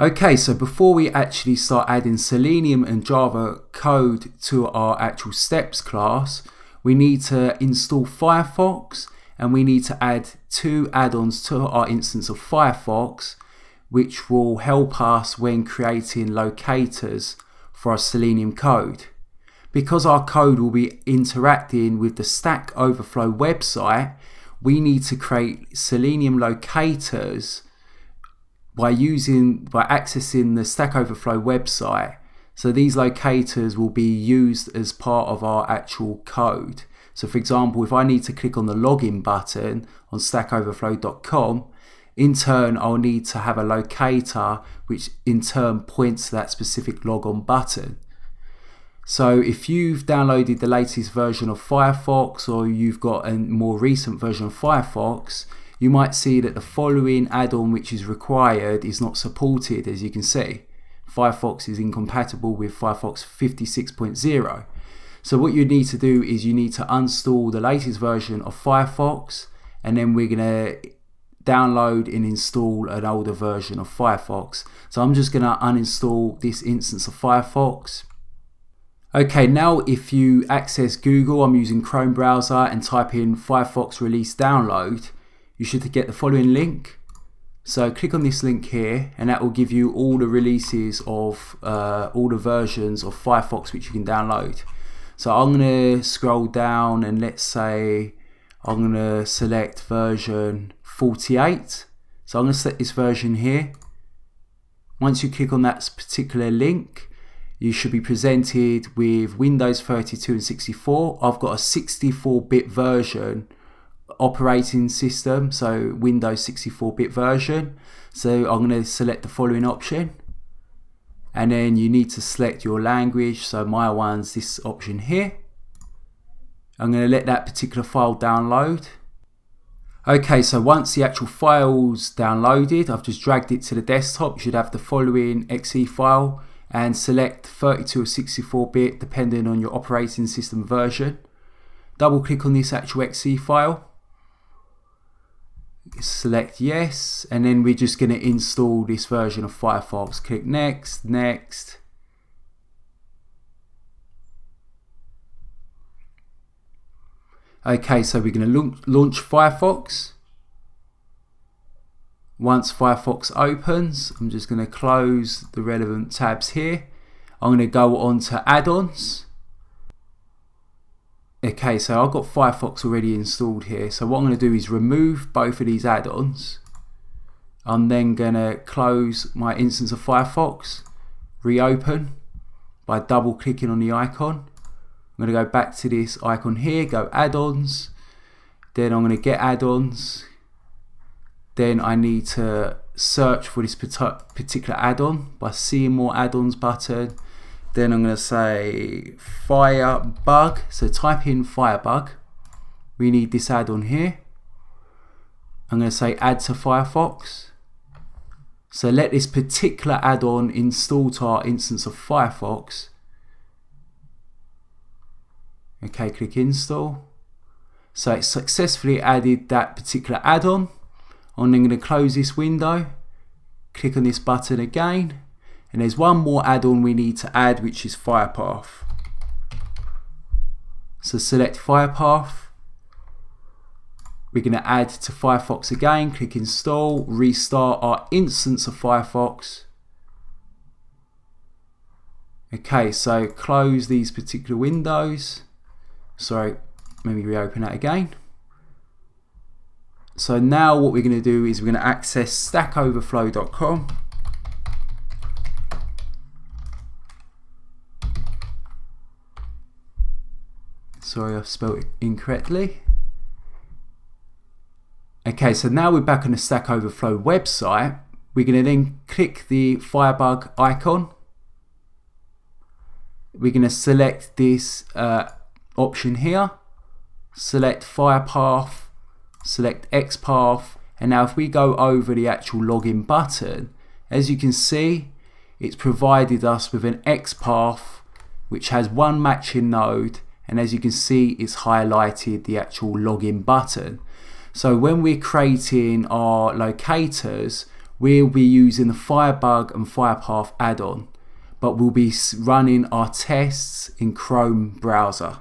Okay, so before we actually start adding Selenium and Java code to our actual steps class, we need to install Firefox and we need to add two add-ons to our instance of Firefox, which will help us when creating locators for our Selenium code. Because our code will be interacting with the Stack Overflow website, we need to create Selenium locators by accessing the Stack Overflow website. So these locators will be used as part of our actual code. So for example, if I need to click on the login button on stackoverflow.com, in turn I'll need to have a locator which in turn points to that specific logon button. So if you've downloaded the latest version of Firefox or you've got a more recent version of Firefox, you might see that the following add-on which is required is not supported. As you can see, Firefox is incompatible with Firefox 56.0. So what you need to do is you need to uninstall the latest version of Firefox, and then we're going to download and install an older version of Firefox. So I'm just going to uninstall this instance of Firefox. Okay, now if you access Google, I'm using Chrome browser, and type in Firefox release download, you should get the following link. So click on this link here and that will give you all the releases of all the versions of Firefox which you can download. So I'm going to scroll down and let's say I'm going to select version 48. So I'm going to select this version here. Once you click on that particular link, you should be presented with Windows 32 and 64. I've got a 64-bit version operating system, so Windows 64-bit version. So I'm going to select the following option, and then you need to select your language. So my one's this option here. I'm going to let that particular file download. Okay, so once the actual file's downloaded, I've just dragged it to the desktop. You should have the following .exe file, and select 32 or 64-bit depending on your operating system version. Double click on this actual .exe file, select yes, and then we're just going to install this version of Firefox. Click next, next. Okay, so we're going to launch Firefox. Once Firefox opens, I'm just going to close the relevant tabs here. I'm going to go on to add-ons. Okay, so I've got Firefox already installed here. So what I'm going to do is remove both of these add-ons. I'm then going to close my instance of Firefox, reopen by double clicking on the icon. I'm going to go back to this icon here, go add-ons, then I'm going to get add-ons. Then I need to search for this particular add-on by seeing more add-ons button. Then I'm going to say Firebug, so type in Firebug. We need this add-on here. I'm going to say add to Firefox. So let this particular add-on install to our instance of Firefox. Okay, click install. So it successfully added that particular add-on. I'm then going to close this window, click on this button again, and there's one more add-on we need to add, which is Firepath. So select Firepath. We're going to add to Firefox again, click install, restart our instance of Firefox. Okay, so close these particular windows. Sorry, let me reopen that again. So now what we're going to do is we're going to access stackoverflow.com. Sorry, I've spelled it incorrectly. Okay, so now we're back on the Stack Overflow website. We're going to then click the Firebug icon. We're going to select this option here, select Firepath, select XPath, and now if we go over the actual login button, as you can see, it's provided us with an XPath which has one matching node, and as you can see, it's highlighted the actual login button. So when we're creating our locators, we'll be using the Firebug and Firepath add-on, but we'll be running our tests in Chrome browser.